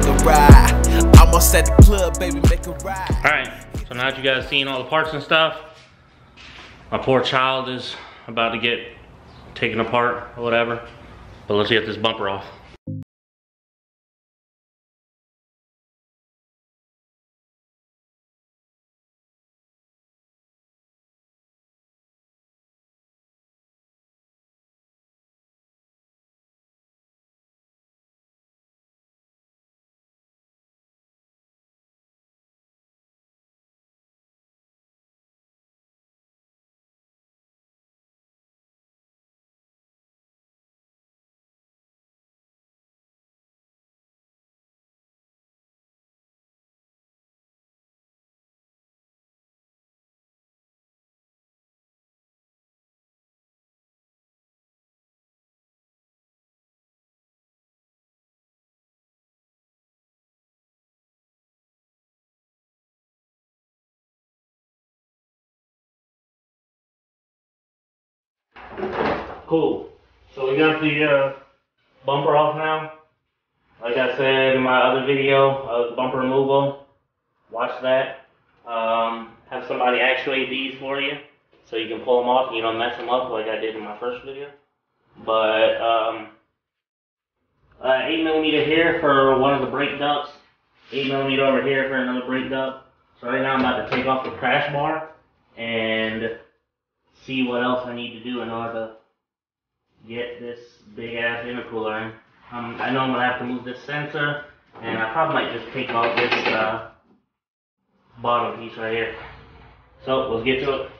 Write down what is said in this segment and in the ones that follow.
make a ride. Almost at the club, baby, make a ride. Alright, so now that you guys seen all the parts and stuff, my poor child is about to get taken apart or whatever. But let's get this bumper off. Cool. So we got the bumper off now. Like I said in my other video of bumper removal, watch that. Have somebody actuate these for you so you can pull them off and you don't mess them up like I did in my first video. But 8mm here for one of the brake ducts, 8mm over here for another brake duct. So right now I'm about to take off the crash bar and see what else I need to do in order to get this big ass intercooler in. I know I'm gonna have to move this sensor, and I probably might just take off this bottom piece right here. So let's get to it.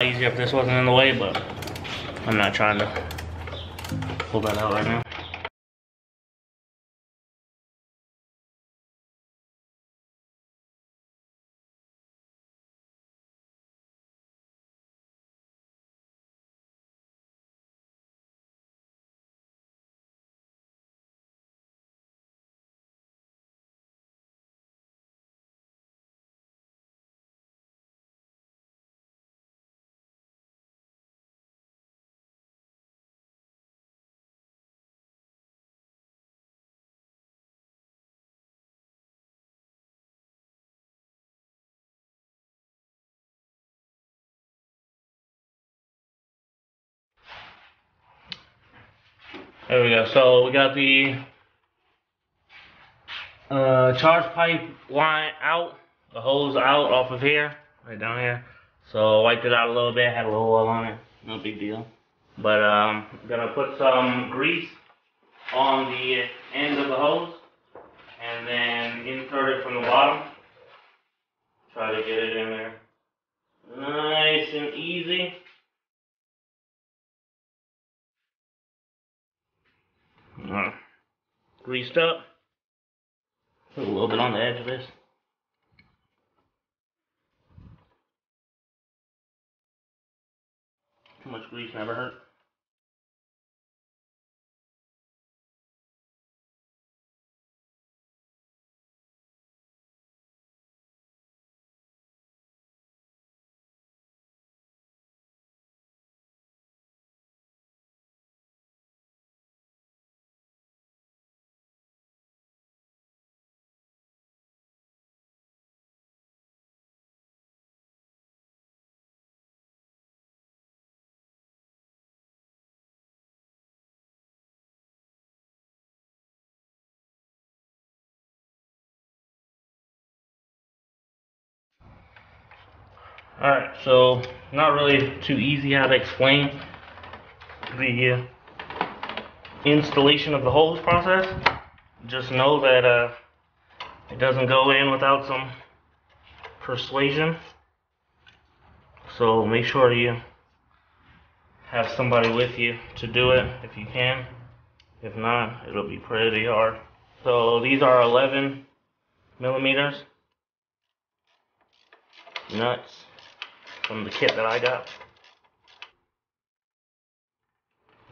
Easier if this wasn't in the way, but I'm not trying to pull that out right now. There we go. So we got the charge pipe line out, the hose out off of here, right down here. So I wiped it out a little bit, had a little oil on it, no big deal. But I'm gonna put some grease on the end of the hose and then insert it from the bottom. Try to get it in there nice and easy. Greased up. Put a little bit on the edge of this. Too much grease never hurt. Alright, so not really too easy how to explain the installation of the hose process. Just know that it doesn't go in without some persuasion. So make sure you have somebody with you to do it if you can. If not, it'll be pretty hard. So these are 11 millimeters nuts from the kit that I got.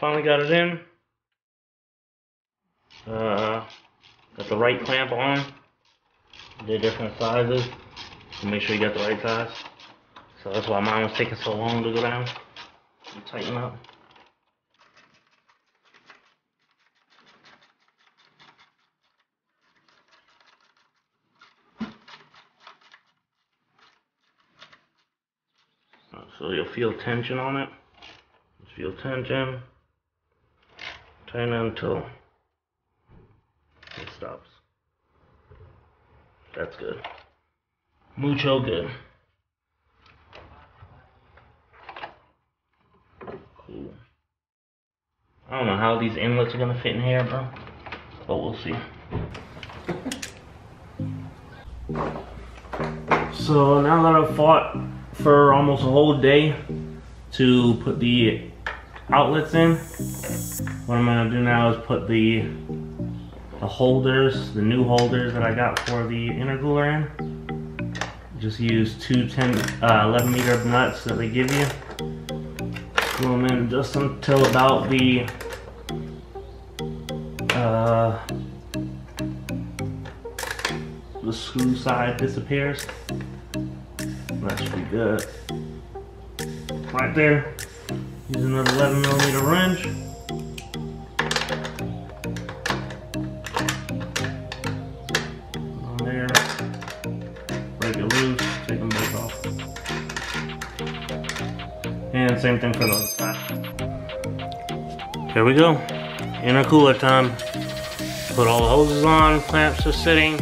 Finally got it in. Got the right clamp on. They're different sizes, so make sure you got the right size. So that's why mine was taking so long to go down and tighten up. So you'll feel tension on it. Just feel tension. Tighten it until it stops. That's good. Mucho good. Cool. I don't know how these inlets are gonna fit in here, bro, but we'll see. So now that I've fought for almost a whole day to put the outlets in, what I'm gonna do now is put the holders, the new holders that I got for the intercooler in. Just use two 11 meter nuts that they give you. Screw them in just until about the screw side disappears. That should be good. Right there. Use another 11 millimeter wrench. On there. Break it loose. Take them both off. And same thing for the other side. Here we go. Intercooler time. Put all the hoses on. Clamps are sitting.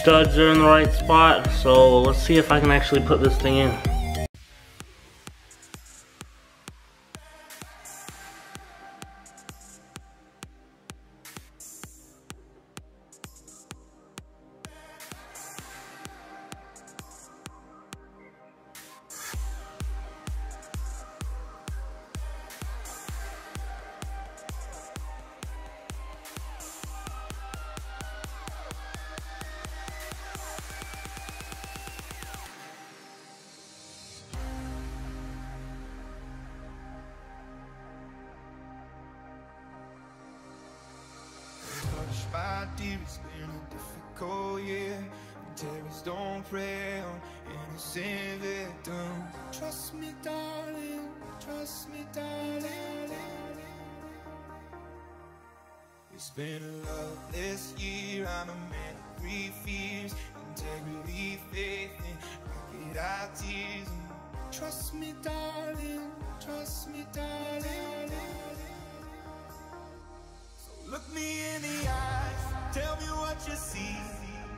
Studs are in the right spot, so let's see if I can actually put this thing in. don't prey on innocent victims. Trust me, darling, trust me, darling. It's been a loveless year. I'm a man of three fears: integrity, faith, and wicked ideas. Trust me, darling, trust me, darling. So look me in the eyes, tell me what you see.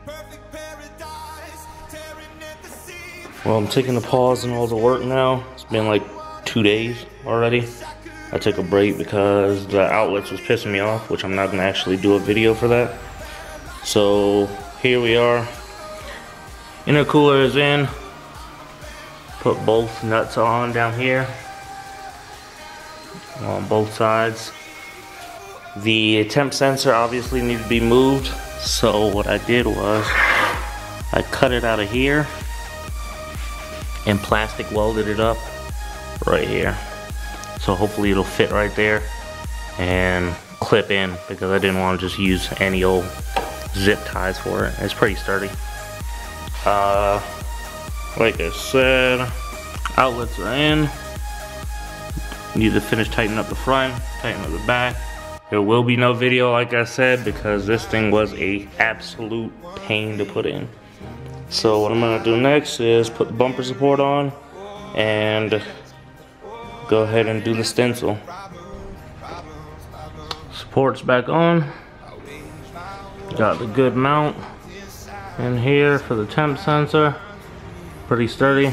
Perfect paradise, tearing at the seams. Well, I'm taking a pause in all the work now. It's been like 2 days already. I took a break because the outlets was pissing me off, which I'm not going to actually do a video for that. So here we are. Intercooler is in. Put both nuts on down here on both sides. The temp sensor obviously needs to be moved, so what I did was I cut it out of here and plastic welded it up right here. So hopefully it'll fit right there and clip in, because I didn't want to just use any old zip ties for it. It's pretty sturdy. Like I said, outlets are in. Need to finish tightening up the front, tighten up the back. There will be no video, like I said, because this thing was an absolute pain to put in. So what I'm gonna do next is put the bumper support on and go ahead and do the stencil. Support's back on. Got the good mount in here for the temp sensor. Pretty sturdy.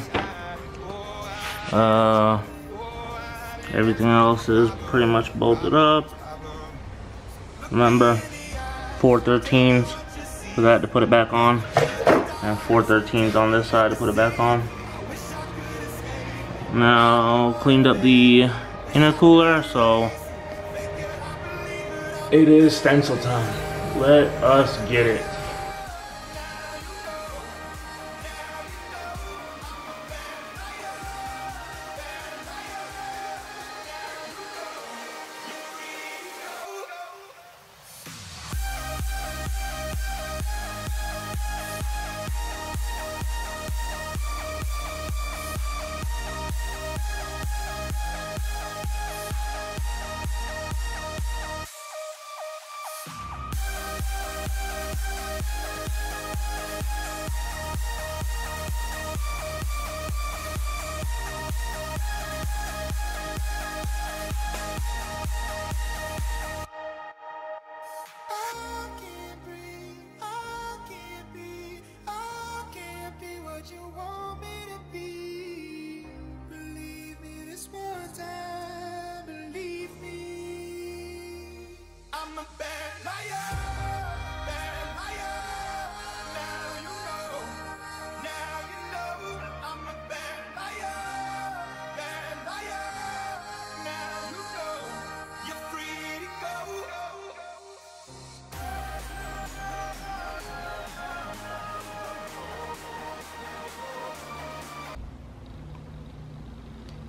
Everything else is pretty much bolted up. Remember, 413s for that to put it back on, and 413s on this side to put it back on. Now, cleaned up the intercooler, so it is stencil time. Let us get it.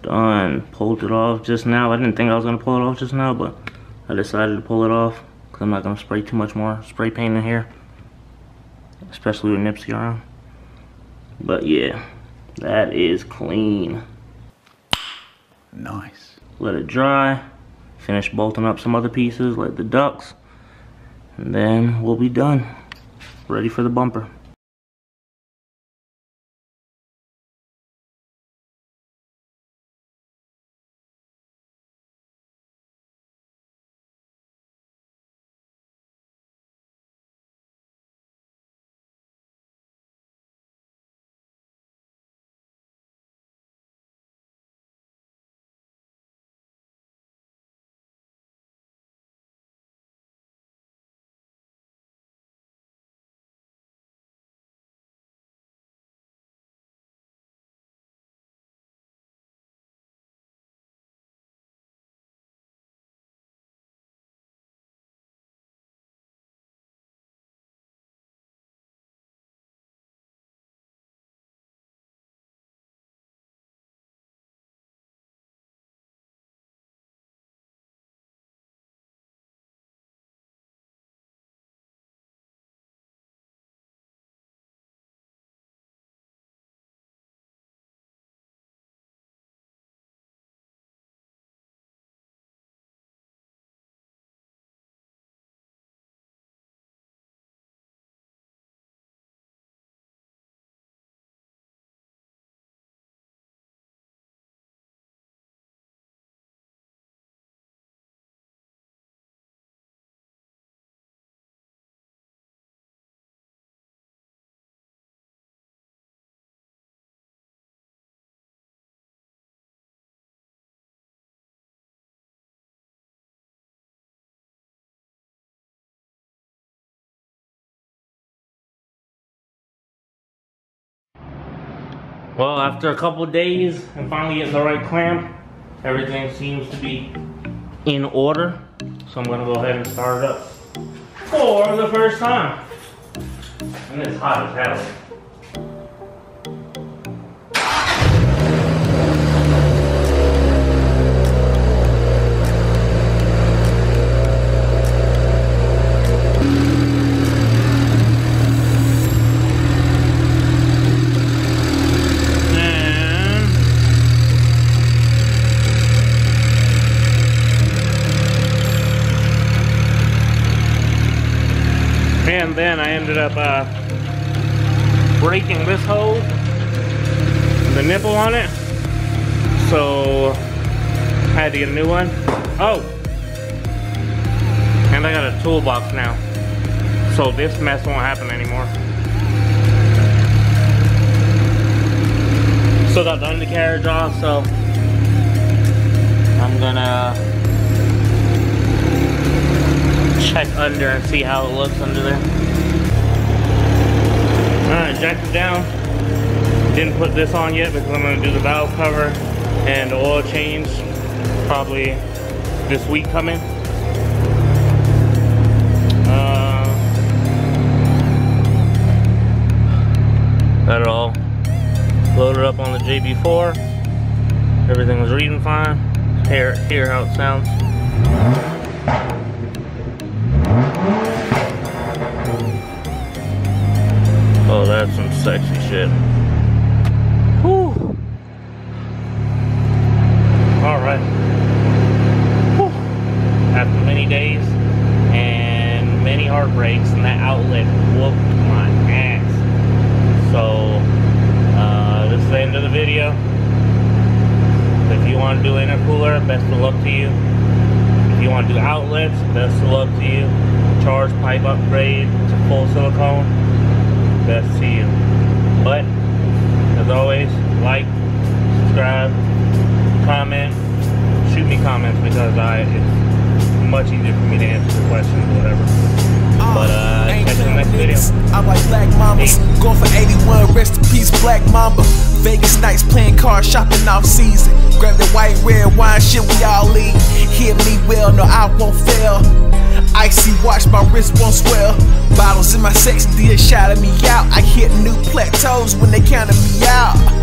Done. Pulled it off just now. I didn't think I was going to pull it off just now, but I decided to pull it off because I'm not going to spray too much more spray paint in here, especially with Nipsey Arm. But yeah, that is clean. Nice. Let it dry. Finish bolting up some other pieces like the ducts, and then we'll be done. Ready for the bumper. Well, after a couple days and finally getting the right clamp, everything seems to be in order. So I'm gonna go ahead and start it up for the first time. And it's hot as hell. And then I ended up breaking this hole, the nipple on it, so I had to get a new one. Oh, and I got a toolbox now, so this mess won't happen anymore. Still got the undercarriage off, so I'm gonna check under and see how it looks under there. Alright, jacked it down. Didn't put this on yet because I'm going to do the valve cover and the oil change probably this week coming. Got it all loaded up on the JB4. Everything was reading fine. Hear how it sounds. Oh, that's some sexy shit. Whew. All right. Whew. After many days and many heartbreaks, and that outlet whooped my ass. So, this is the end of the video. If you want to do intercooler, best of luck to you. If you want to do outlets, best of luck to you. Charge pipe upgrade to full silicone. Best to you. But as always, like, subscribe, comment, shoot me comments because it's much easier for me to answer the questions or whatever. But catch you in the next video. I like black mamas, going for 81, rest in peace, black mamba. Vegas nights playing cards, shopping off season. Grab the white red wine, shit we all leave. Hear me well, no, I won't fail. Icy watch, my wrist won't swell. Bottles in my section, deal shouting me out. I hit new plateaus when they counted me out.